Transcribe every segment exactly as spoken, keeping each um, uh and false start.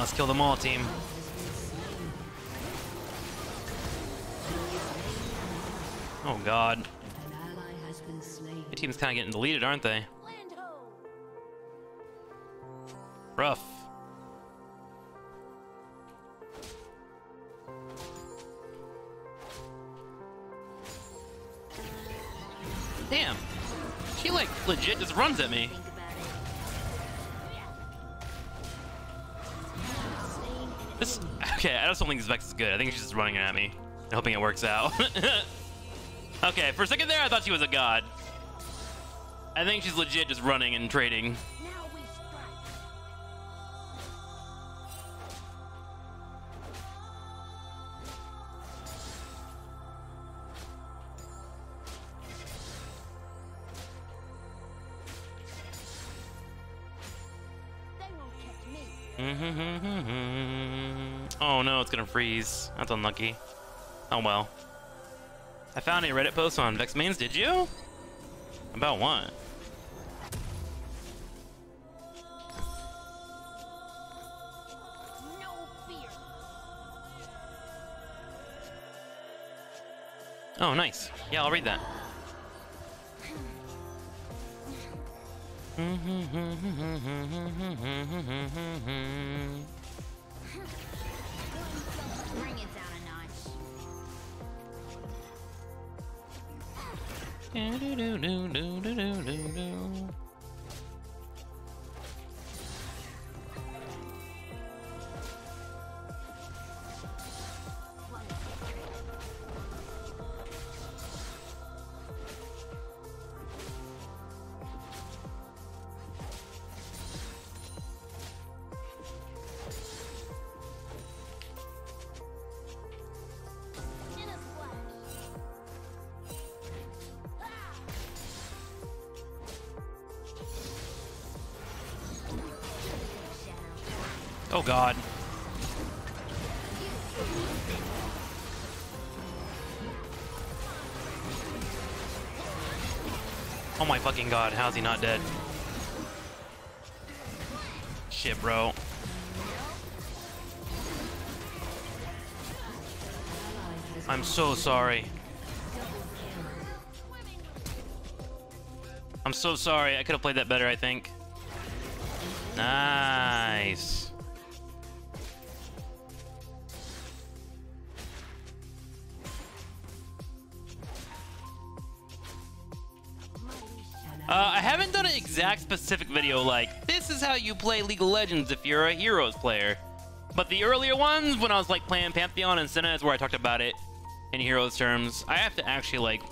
Must kill them all, team. Oh god. The team's kind of getting deleted, aren't they? Rough. Damn. She like legit just runs at me. This, okay, I just don't think this Vex is good. I think she's just running at me, hoping it works out. Okay, for a second there, I thought she was a god. I think she's legit just running and trading. Oh no, it's gonna freeze. That's unlucky. Oh well. I found a Reddit post on Vex mains, did you? About what? No fear. Oh, nice. Yeah, I'll read that. Bring it down a notch. Do, do, do, do, do, do, do, do. Oh god. Oh my fucking god, how's he not dead? Shit, bro. I'm so sorry. I'm so sorry, I could have played that better, I think. Nice. Uh, I haven't done an exact specific video like, this is how you play League of Legends if you're a Heroes player. But the earlier ones, when I was like playing Pantheon and Senna, is where I talked about it in Heroes terms. I have to actually like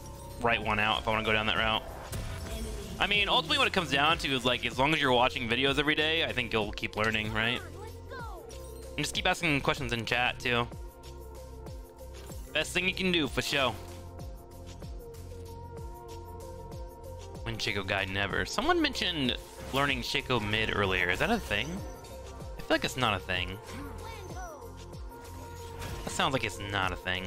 write one out if I want to go down that route. I mean, ultimately what it comes down to is like, as long as you're watching videos every day, I think you'll keep learning, right? And just keep asking questions in chat too. Best thing you can do for show. When Shaco guide never. Someone mentioned learning Shaco mid earlier. Is that a thing? I feel like it's not a thing. That sounds like it's not a thing.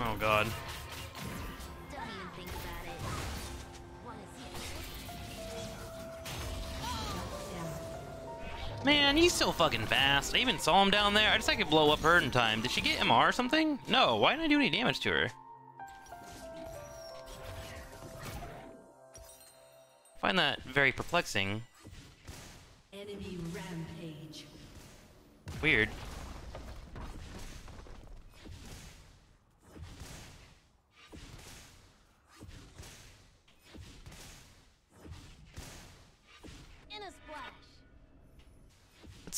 Oh god. Don't even think about it. What is he? Man, he's so fucking fast. I even saw him down there. I just I could blow up her in time. Did she get M R or something? No, why didn't I do any damage to her? I find that very perplexing. Enemy rampage. Weird.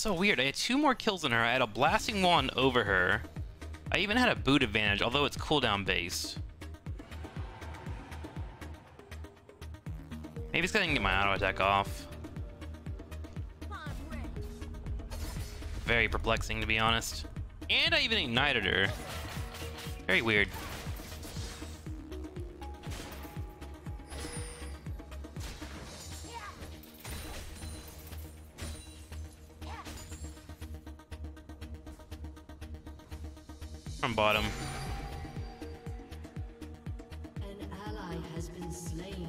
so weird. I had two more kills than her. I had a blasting wand over her. I even had a boot advantage, although it's cooldown based. Maybe it's because I can get my auto attack off. Very perplexing, to be honest. And I even ignited her. Very weird. From bottom. An ally has been slain.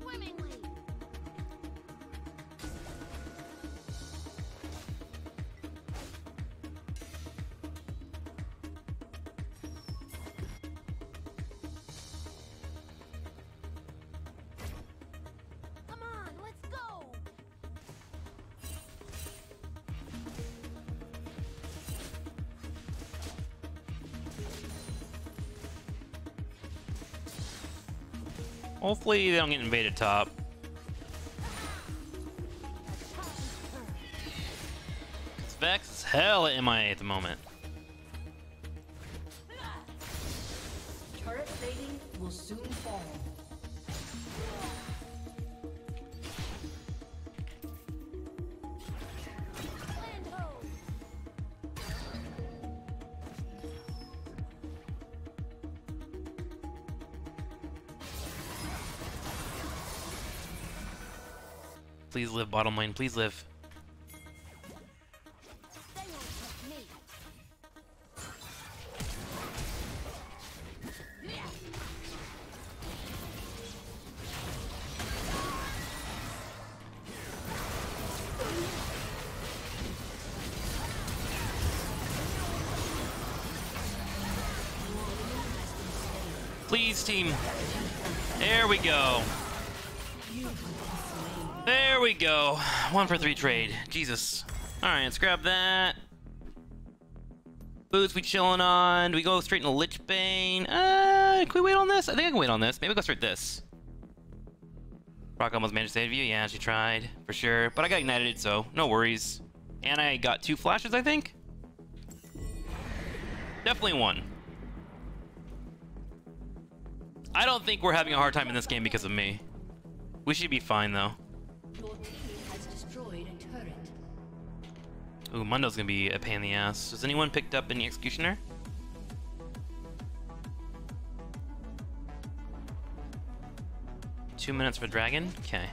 Swimmingly. Come on, let's go. Hopefully they don't get invaded top. Vex is hell at M I A at the moment. Turret fading will soon fall. Please live, bottom lane. Please live. Please, team. There we go. There we go. One for three trade. Jesus. All right, let's grab that. Boots, we chilling on. Do we go straight into Lich Bane? Uh, can we wait on this? I think I can wait on this. Maybe we'll go straight this. Rock almost managed to save you. Yeah, she tried, for sure. But I got ignited, so no worries. And I got two flashes, I think? Definitely one. I don't think we're having a hard time in this game because of me. We should be fine, though. Your team has destroyed a turret. Ooh, Mundo's gonna be a pain in the ass. Has anyone picked up any Executioner? Two minutes for Dragon? Okay.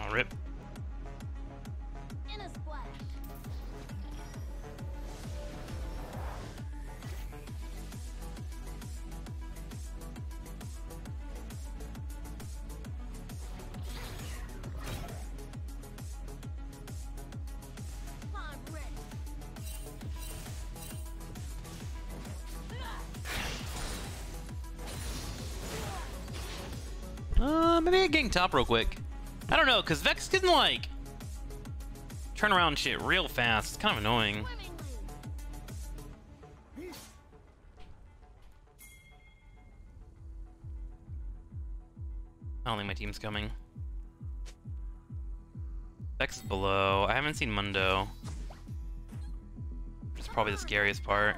Oh, rip. Uh, maybe I gang top real quick. I don't know, because Vex can, like, turn around shit real fast. It's kind of annoying. I don't think my team's coming. Vex is below. I haven't seen Mundo. It's probably the scariest part.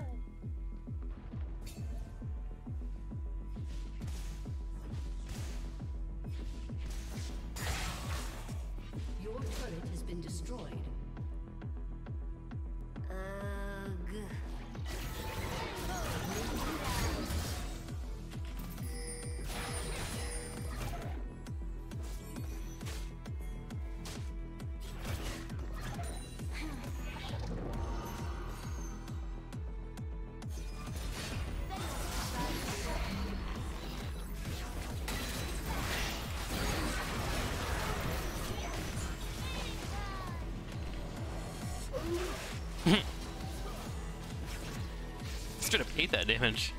Straight up hate that damage.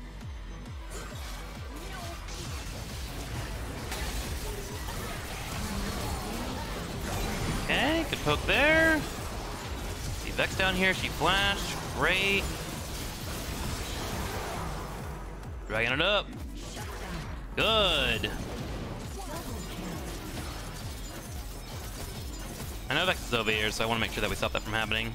poke there. See Vex down here, she flashed. Great. Dragging it up. Good. I know Vex is over here, so I want to make sure that we stop that from happening.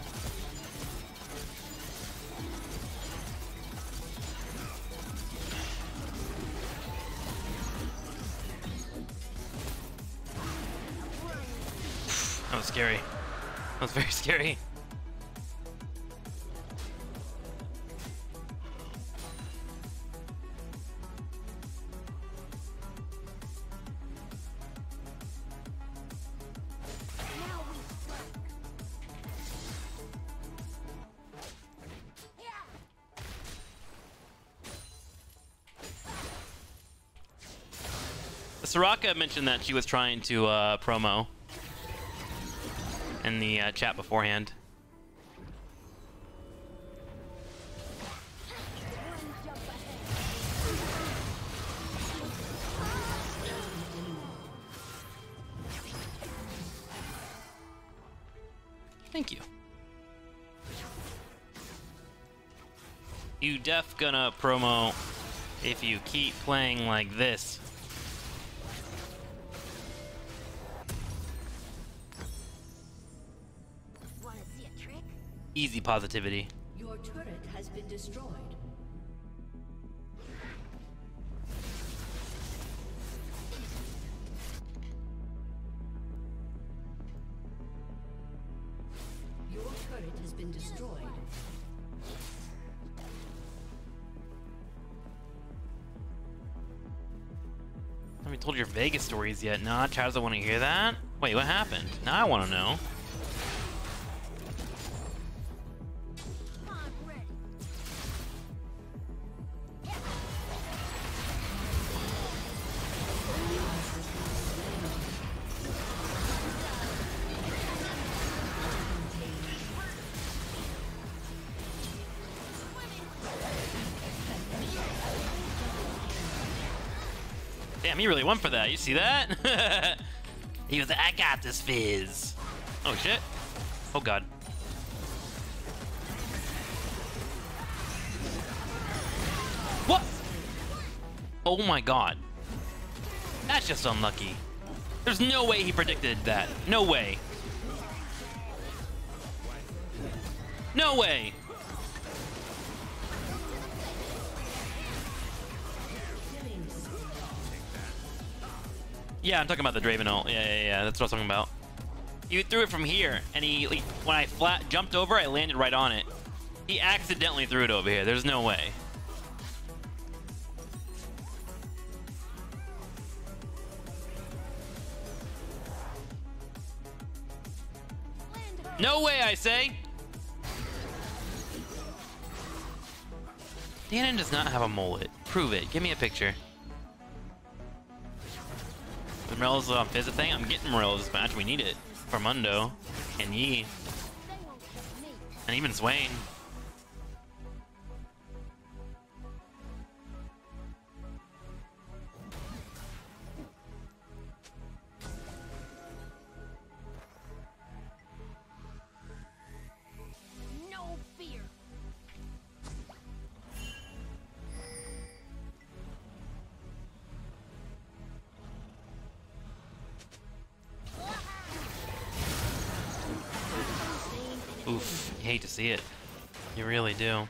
That was scary. That was very scary. Soraka mentioned that she was trying to uh, promo in the uh, chat beforehand. Thank you. You def gonna promo if you keep playing like this. Easy positivity. Your turret has been destroyed. Your turret has been destroyed. I haven't told your Vegas stories yet. Nah, Chaz, I want to hear that. Wait, what happened? Now I want to know. Damn, he really went for that. You see that? He was like, I got this, Fizz. Oh, shit. Oh, God. What? Oh, my God. That's just unlucky. There's no way he predicted that. No way. No way. Yeah, I'm talking about the Draven ult. Yeah, yeah, yeah, that's what I was talking about. You threw it from here, and he, like, when I flat jumped over, I landed right on it. He accidentally threw it over here. There's no way. No way, I say! Danon does not have a mullet. Prove it. Give me a picture. Morello's on Fizz thing. I'm getting Morello this match. We need it for Mundo and Yi and even Swain. Oof, you hate to see it. You really do.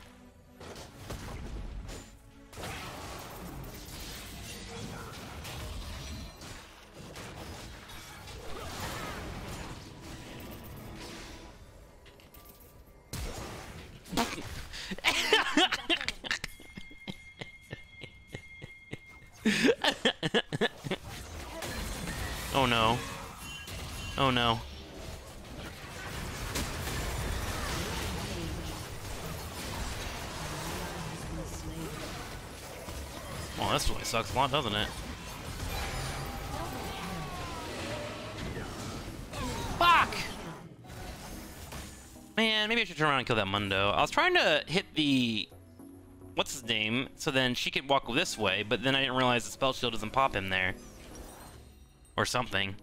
Oh no. Oh no. Oh, this really sucks a lot, doesn't it? Fuck! Man, maybe I should turn around and kill that Mundo. I was trying to hit the... what's his name? So then she could walk this way, but then I didn't realize the spell shield doesn't pop in there. Or something.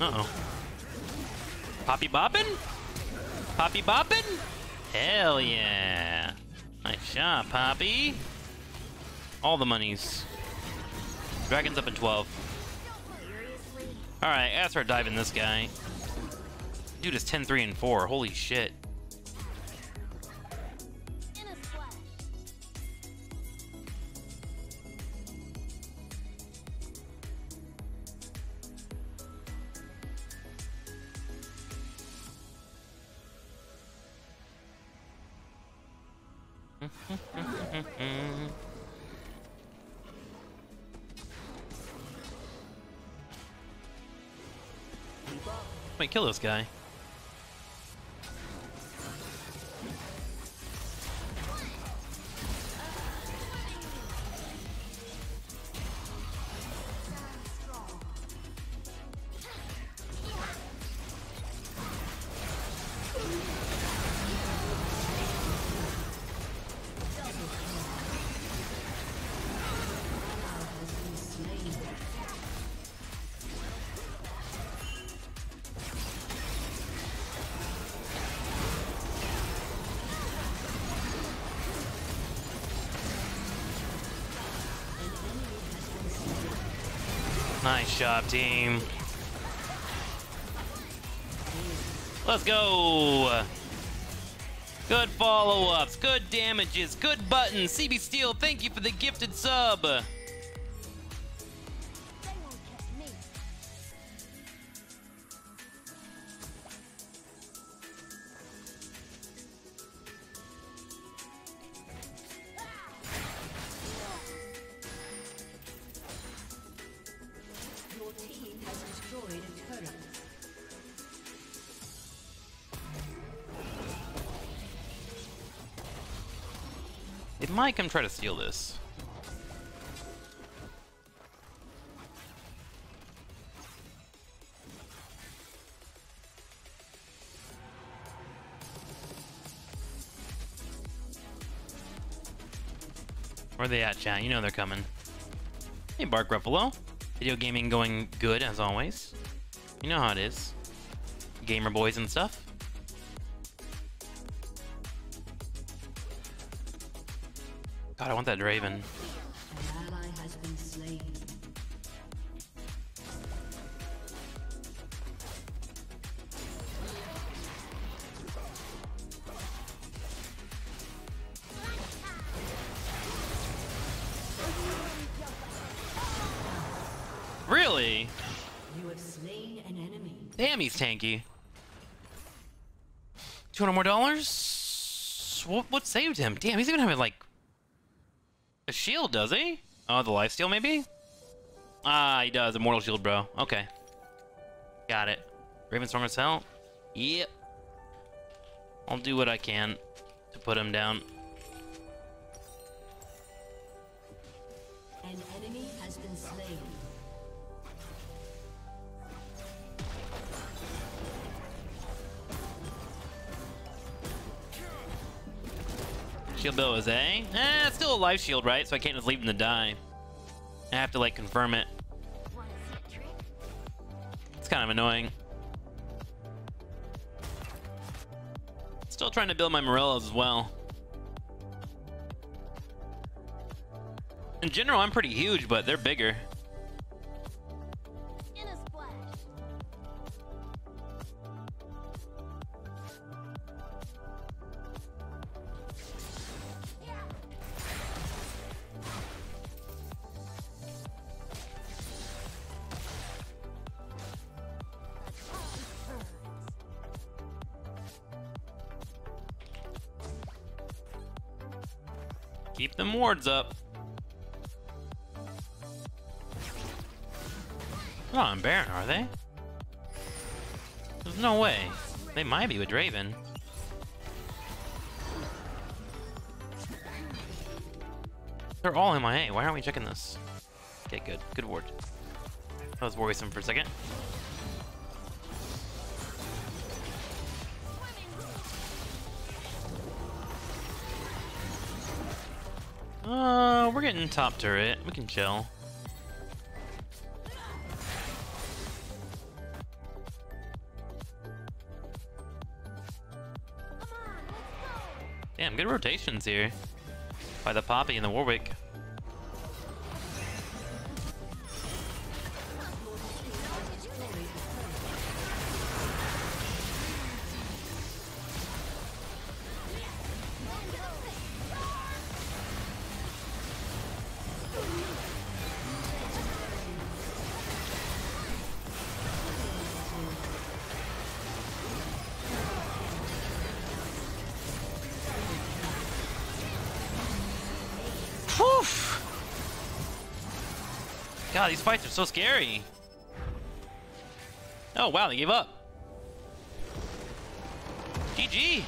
Uh-oh. Poppy boppin'? Poppy boppin'? Hell yeah. Nice shot, Poppy. All the monies. Dragon's up in twelve. Alright, I gotta start diving this guy. Dude is ten, three, and four. Holy shit. Might kill this guy. Nice job, team. Let's go. Good follow-ups, good damages, good buttons. C B Steel, thank you for the gifted sub. It might come try to steal this. Where are they at, chat? You know they're coming. Hey, Bark Ruffalo. Video gaming going good, as always. You know how it is. Gamer boys and stuff. God, I want that Draven. An ally has been slain. Really? You have slain an enemy. Damn, he's tanky. two hundred more dollars? What, what saved him? Damn, he's even having like a shield, does he? Oh, the lifesteal, maybe? Ah, he does. Immortal shield, bro. Okay. Got it. Ravenstorm is hell? Yep. I'll do what I can to put him down. An enemy has been slain. Shield bill is A. Eh, it's still a life shield, right? So I can't just leave him to die. I have to, like, confirm it. It's kind of annoying. Still trying to build my Morellos as well. In general, I'm pretty huge, but they're bigger. Keep them wards up. They're not on Baron, are they? There's no way. They might be with Draven. They're all M I A. Why aren't we checking this? Okay, good. Good ward. That was worrisome for a second. Uh, we're getting top turret. We can chill. Damn, good rotations here by the Poppy and the Warwick. God, these fights are so scary. Oh wow, they gave up. G G.